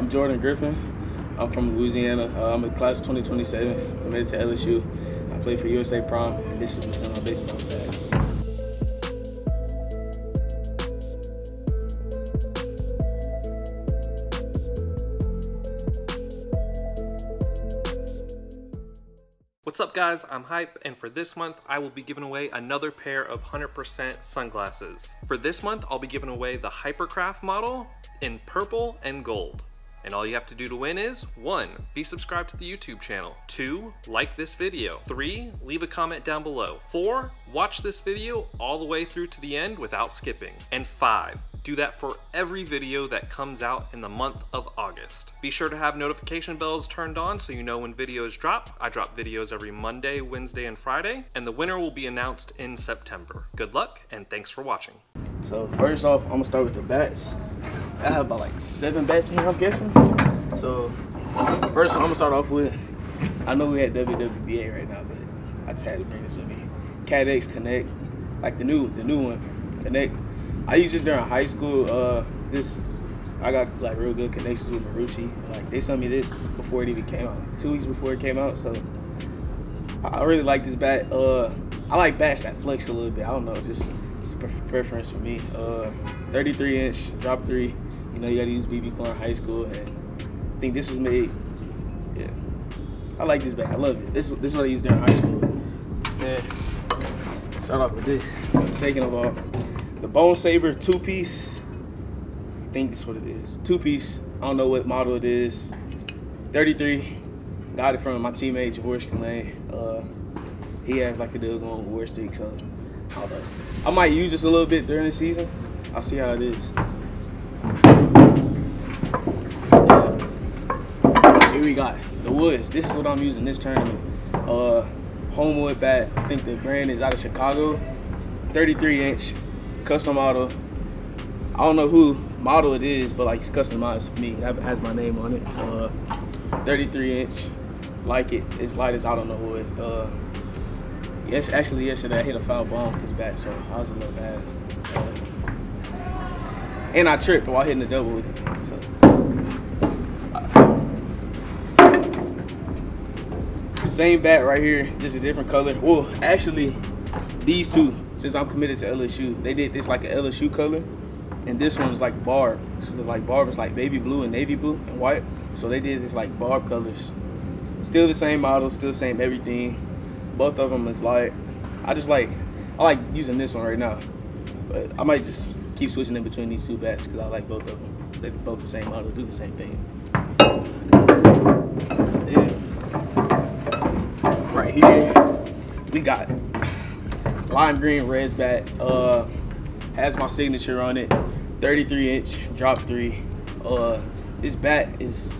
I'm Jordan Griffin. I'm from Louisiana. I'm in class 2027. I made it to LSU. I played for USA Prom, and this is what's in my baseball bag. What's up guys, I'm Hype, and for this month I will be giving away another pair of 100% sunglasses. For this month I'll be giving away the HyperCraft model in purple and gold. And all you have to do to win is 1. Be subscribed to the YouTube channel. 2. Like this video. 3. Leave a comment down below. 4. Watch this video all the way through to the end without skipping. And 5. Do that for every video that comes out in the month of August. Be sure to have notification bells turned on so you know when videos drop. I drop videos every Monday, Wednesday, and Friday, and the winner will be announced in September. Good luck, and thanks for watching. So first off, I'm gonna start with the bats. I have about like 7 bats in here, I'm guessing. So first I'm gonna start off with, I know we had WWBA right now, but I just had to bring this with me. Cat X Connect, like the new one, Connect. I used this during high school. I got like real good connections with Marucci. Like they sent me this before it even came out, like 2 weeks before it came out. So I really like this bat. I like bats that flex a little bit. I don't know, just preference for me. 33 inch drop 3. You know you gotta use B.B. in high school, and I think this was made. Yeah, I like this bat. I love it. This is what I used during high school. And start off with this. Second of all, the Bone Sabre 2-piece, I think that's what it is. 2-piece, I don't know what model it is. 33, got it from my teammate, Javoris. He has like a deal going with War Stick, so I might use this a little bit during the season. I'll see how it is. Yeah. Here we got the woods. This is what I'm using this tournament. Homewood bat, I think the brand is out of Chicago. 33 inch. Custom model. I don't know who model it is, but like it's customized for me. It has my name on it. 33 inch, like it. It's light as I don't know what. Yes, actually yesterday I hit a foul ball with this bat, so I was a little bad. And I tripped while hitting the double with it. So. Same bat right here, just a different color. Well, actually, these two. Since I'm committed to LSU, they did this like an LSU color, and this one was like barb. So like barb is like baby blue and navy blue and white. So they did this like barb colors. Still the same model, still same everything. Both of them is light. I like using this one right now, but I might just keep switching in between these two bats because I like both of them. They're both the same model, do the same thing. Yeah. Right here, we got lime green reds bat, has my signature on it. 33 inch drop 3. This bat is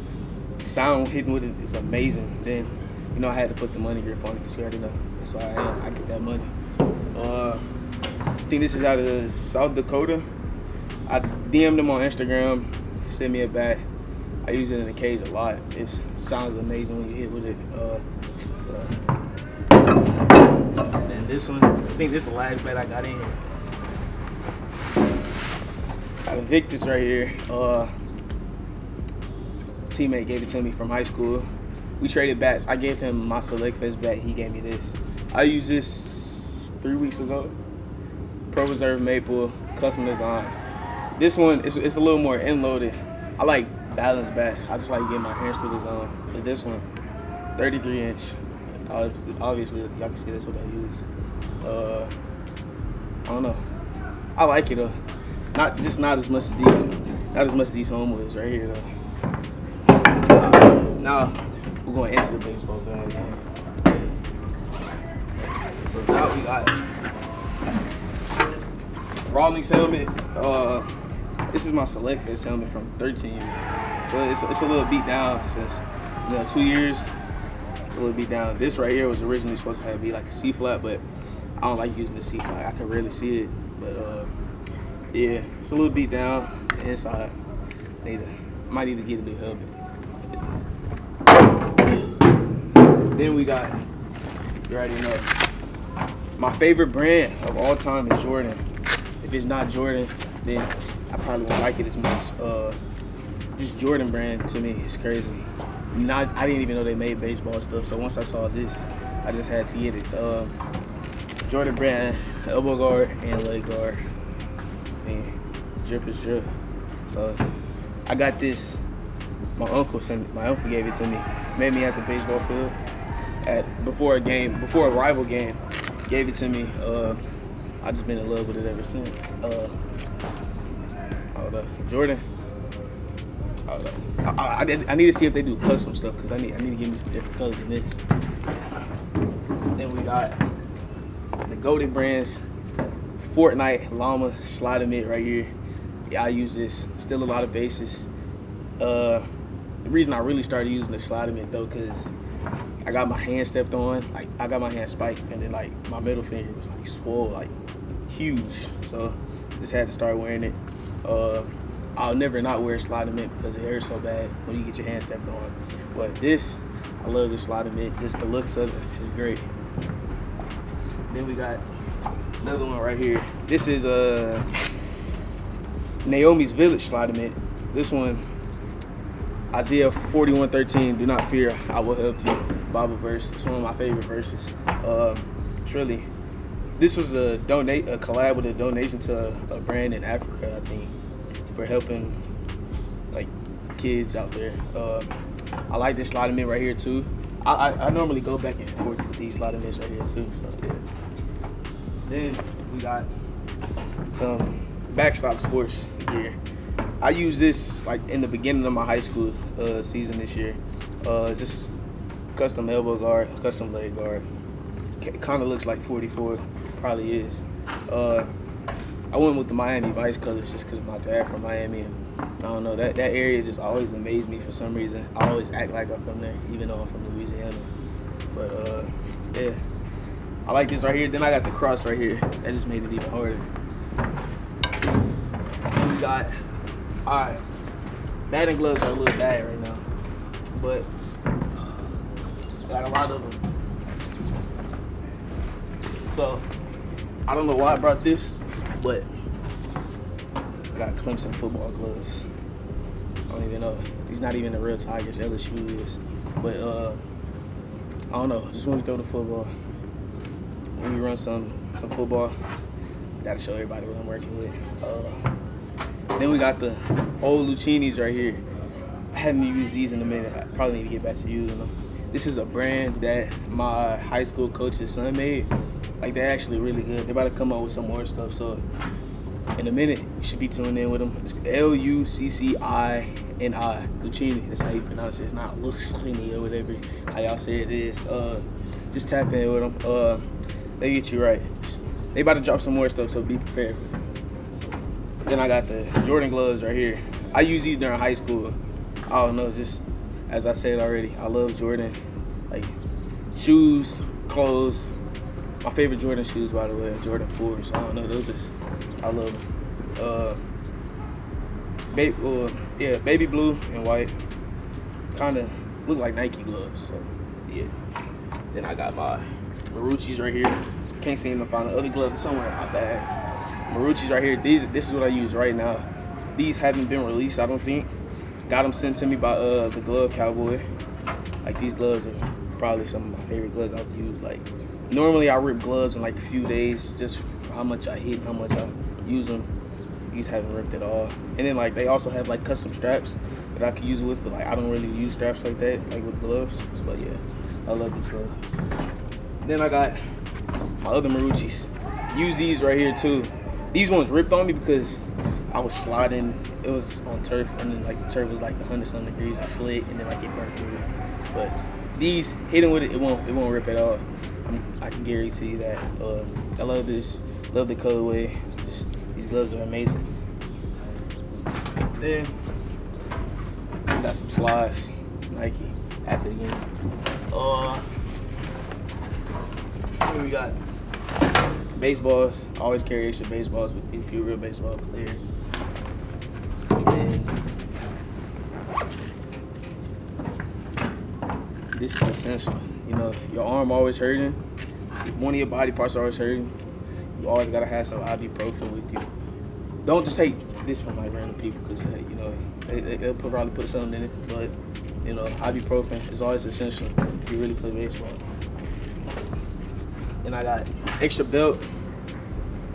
sound hitting with it is amazing. Then you know I had to put the money grip on it because you already know that's why I get that money. I think this is out of South Dakota. I DM'd them on Instagram, sent me a bat. I use it in the cage a lot. It sounds amazing when you hit with it. And then this one, I think this is the last bat I got in here. Got a Victus right here. Teammate gave it to me from high school. We traded bats. I gave him my Select Fest bat. He gave me this. I used this 3 weeks ago. Pro Reserve Maple, custom design. This one, it's a little more end-loaded. I like balanced bats. I just like getting my hands through the zone. But this one, 33 inch. Obviously, y'all can see that's what I use. I don't know. I like it though. Not as much as these. Not as much as these homewoods right here though. Now we're going into the baseball bag. So now we got Rawlings helmet. This is my Select Fest helmet from 13. So it's a little beat down since 2 years. It'll be down. This right here was originally supposed to be like a C flat, but I don't like using the C flat. I can really see it, but yeah, it's a little beat down the inside. Might need to get a new helmet. Then we got, you already know, my favorite brand of all time is Jordan. If it's not Jordan, then I probably won't like it as much. This Jordan Brand to me is crazy. I mean, I didn't even know they made baseball stuff. So once I saw this, I just had to get it. Jordan Brand, elbow guard and leg guard. Man, drip is drip. So I got this. My uncle gave it to me. Met me at the baseball field before a rival game. Gave it to me. I've just been in love with it ever since. Jordan. I need to see if they do custom stuff because I need to give me some different colors in this. Then we got the Golden Brands Fortnite Llama Slide Mitt right here. Yeah, I use this. Still a lot of bases. The reason I really started using the slide mitt though, because I got my hand stepped on. Like I got my hand spiked, and then like my middle finger was like swole, like huge. So just had to start wearing it. I'll never not wear a slide mitt because it hurts so bad when you get your hand stepped on. But this, I love this slide mitt. Just the looks of it is great. Then we got another one right here. This is a Naomi's Village slide mitt. This one, Isaiah 41:13, do not fear, I will help you. Bible verse. It's one of my favorite verses. Truly, this was a collab with a donation to a brand in Africa, I think, for helping like kids out there. I like this slide mitt right here too. I normally go back and forth with these slide mitts right here too. So yeah. Then we got some Backstop Sports gear. I used this like in the beginning of my high school season this year. Just custom elbow guard, custom leg guard. Kind of looks like 44, probably is. I went with the Miami Vice colors just because my dad from Miami. And I don't know, that area just always amazed me for some reason. I always act like I'm from there, even though I'm from Louisiana. But yeah, I like this right here. Then I got the cross right here. That just made it even harder. Then we got, alright, batting gloves are a little bad right now, but got a lot of them. So, I don't know why I brought this, but I got Clemson football gloves. I don't even know. He's not even the real Tigers, LSU is. But, I don't know. Just when we throw the football, when we run some football, gotta show everybody what I'm working with. Then we got the old Lucchinis right here. I haven't used these in a minute. I probably need to get back to using them. This is a brand that my high school coach's son made. Like, they're actually really good. They're about to come out with some more stuff. So in a minute, you should be tuning in with them. It's L-U-C-C-I-N-I, Lucchini. That's how you pronounce it. It's not Lucchini or whatever how y'all say it is. Just tap in with them. They get you right. They about to drop some more stuff, so be prepared. Then I got the Jordan gloves right here. I used these during high school. I don't know, just as I said already, I love Jordan. Like shoes, clothes. My favorite Jordan shoes, by the way, are Jordan 4s. I don't know, those just, I love them. Baby blue and white. Kind of look like Nike gloves, so yeah. Then I got my Marucci's right here. Can't seem to find the other glove somewhere in my bag. Marucci's right here. This is what I use right now. These haven't been released, I don't think. Got them sent to me by the Glove Cowboy. Like, these gloves are probably some of my favorite gloves I've used. Like, normally I rip gloves in like a few days, just how much I hit, how much I use them. These haven't ripped at all. And then like they also have like custom straps that I could use it with, but like I don't really use straps like that, like with gloves. But yeah, I love these gloves. Then I got my other Marucci's. Use these right here too. These ones ripped on me because I was sliding. It was on turf, and then like the turf was like 100-something degrees. I slid, and then like it burnt through. But these, hitting with it, it won't rip at all. I can guarantee you that. I love this. Love the colorway. Just, these gloves are amazing. Then got some slides, Nike. After the game. Here we got baseballs. Always carry extra baseballs with you if you're a real baseball player. And this is essential. You know, your arm always hurting. One of your body parts always hurting. You always gotta have some ibuprofen with you. Don't just take this from like random people because hey, you know, they'll probably put something in it. But you know, ibuprofen is always essential if you really play baseball. And I got extra belt.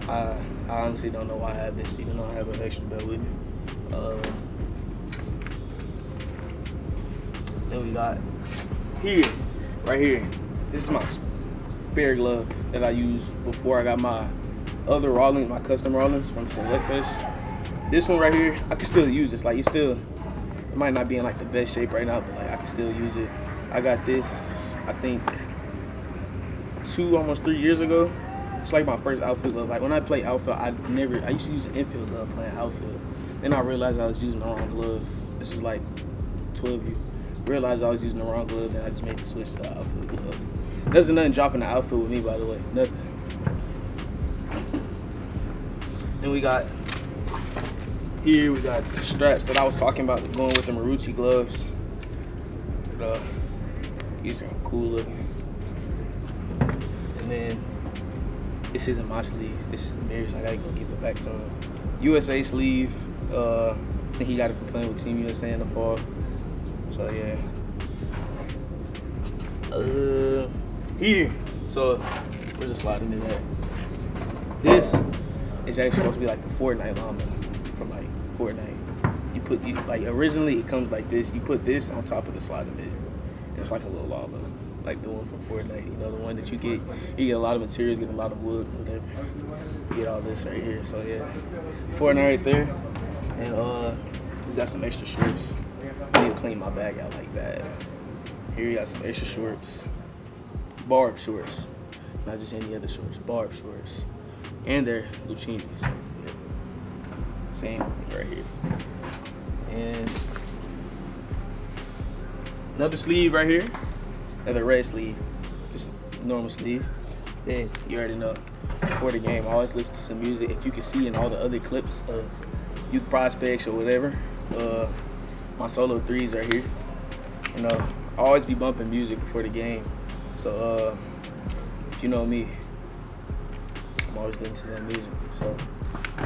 I honestly don't know why I have this, even though I have an extra belt with me. Then we got here, right here. This is my spare glove that I used before I got my other Rawlings, my custom Rawlings from Select Fest. This one right here, I can still use this. Like, it might not be in like the best shape right now, but like I can still use it. I got this, I think, 2, almost 3 years ago. It's like my first outfield glove. Like when I play outfield, I used to use an infield glove playing outfield. Then I realized I was using the wrong glove. This is like 12 years. Realized I was using the wrong glove and I just made the switch to the outfield glove. There's nothing dropping the outfield with me, by the way, nothing. Then we got, here we got the straps that I was talking about going with the Marucci gloves. But, these are cool looking. And then, this isn't my sleeve, this is the mirror's, I gotta go give it back to him. USA sleeve, I think he got it for playing with Team USA in the fall. So yeah. Here, so we're just sliding in there. This is actually supposed to be like the Fortnite Llama from like Fortnite. You put these, like originally it comes like this, you put this on top of the sliding bit. It's like a little llama, like the one from Fortnite, you know, the one that you get a lot of materials, get a lot of wood, whatever. You get all this right here, so yeah. Fortnite right there, and he's got some extra shorts. I need to clean my bag out like that. Here you got some extra shorts, barb shorts, not just any other shorts, barb shorts, and they're Lucchini, so yeah. Same right here. And another sleeve right here, another red sleeve, just normal sleeve. Then you already know, before the game, I always listen to some music. If you can see in all the other clips of Youth Prospects or whatever, my solo threes right here. You know, I always be bumping music before the game. So if you know me, I'm always listening to that music. So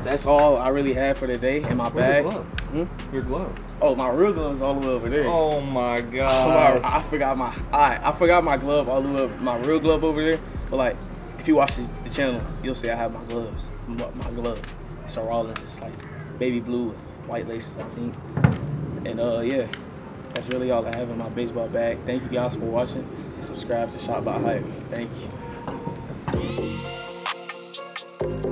that's all I really had for today in my bag. Your glove? Hmm? Your glove? Oh, my real glove's all the way over there. Oh my god! I forgot my glove all the way over, my real glove over there. But like, if you watch the channel, you'll see I have my gloves. My glove. It's a Rawlings. It's like baby blue with white laces, I think. And yeah, that's really all I have in my baseball bag. Thank you guys for watching and subscribe to Shop by Hype. Thank you.